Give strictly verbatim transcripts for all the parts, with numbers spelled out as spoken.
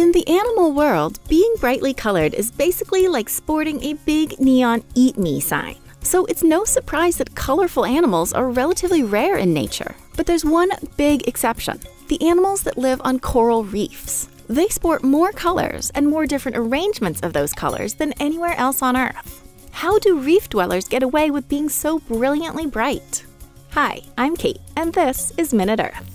In the animal world, being brightly colored is basically like sporting a big neon "Eat Me" sign. So it's no surprise that colorful animals are relatively rare in nature. But there's one big exception: the animals that live on coral reefs. They sport more colors and more different arrangements of those colors than anywhere else on Earth. How do reef dwellers get away with being so brilliantly bright? Hi, I'm Kate, and this is Minute Earth.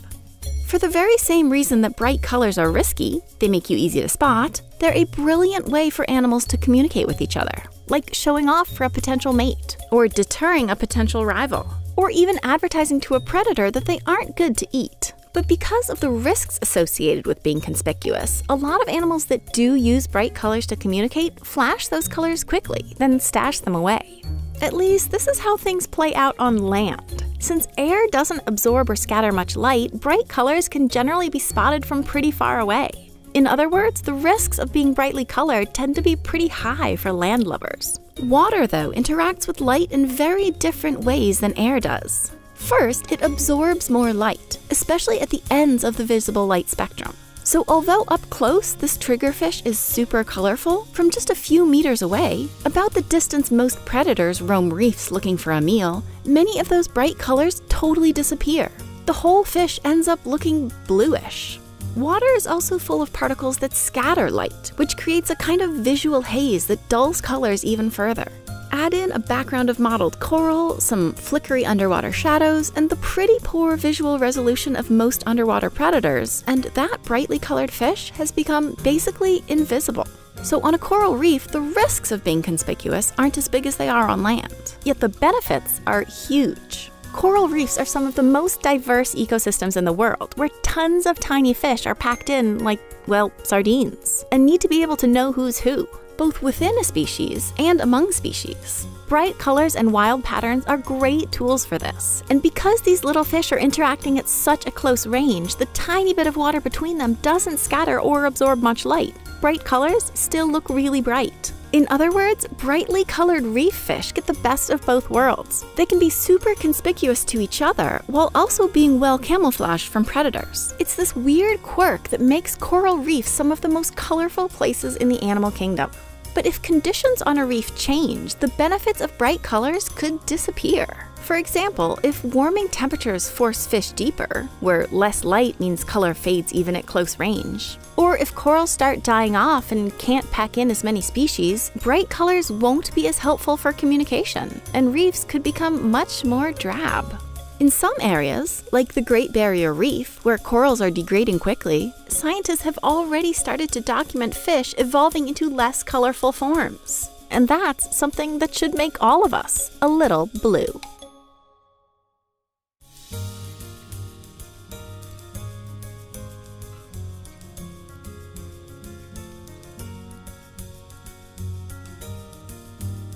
For the very same reason that bright colors are risky, they make you easy to spot, they're a brilliant way for animals to communicate with each other, like showing off for a potential mate, or deterring a potential rival, or even advertising to a predator that they aren't good to eat. But because of the risks associated with being conspicuous, a lot of animals that do use bright colors to communicate flash those colors quickly, then stash them away. At least this is how things play out on land. Since air doesn't absorb or scatter much light, bright colors can generally be spotted from pretty far away. In other words, the risks of being brightly colored tend to be pretty high for landlubbers. Water, though, interacts with light in very different ways than air does. First, it absorbs more light, especially at the ends of the visible light spectrum. So although up close this triggerfish is super colorful, from just a few meters away, about the distance most predators roam reefs looking for a meal, many of those bright colors totally disappear. The whole fish ends up looking bluish. Water is also full of particles that scatter light, which creates a kind of visual haze that dulls colors even further. Add in a background of mottled coral, some flickery underwater shadows, and the pretty poor visual resolution of most underwater predators, and that brightly colored fish has become basically invisible. So on a coral reef, the risks of being conspicuous aren't as big as they are on land. Yet the benefits are huge. Coral reefs are some of the most diverse ecosystems in the world, where tons of tiny fish are packed in like, well, sardines, and need to be able to know who's who, both within a species and among species. Bright colors and wild patterns are great tools for this, and because these little fish are interacting at such a close range, the tiny bit of water between them doesn't scatter or absorb much light. Bright colors still look really bright. In other words, brightly colored reef fish get the best of both worlds. They can be super conspicuous to each other while also being well camouflaged from predators. It's this weird quirk that makes coral reefs some of the most colorful places in the animal kingdom. But if conditions on a reef change, the benefits of bright colors could disappear. For example, if warming temperatures force fish deeper, where less light means color fades even at close range, or if corals start dying off and can't pack in as many species, bright colors won't be as helpful for communication, and reefs could become much more drab. In some areas, like the Great Barrier Reef, where corals are degrading quickly, scientists have already started to document fish evolving into less colorful forms. And that's something that should make all of us a little blue.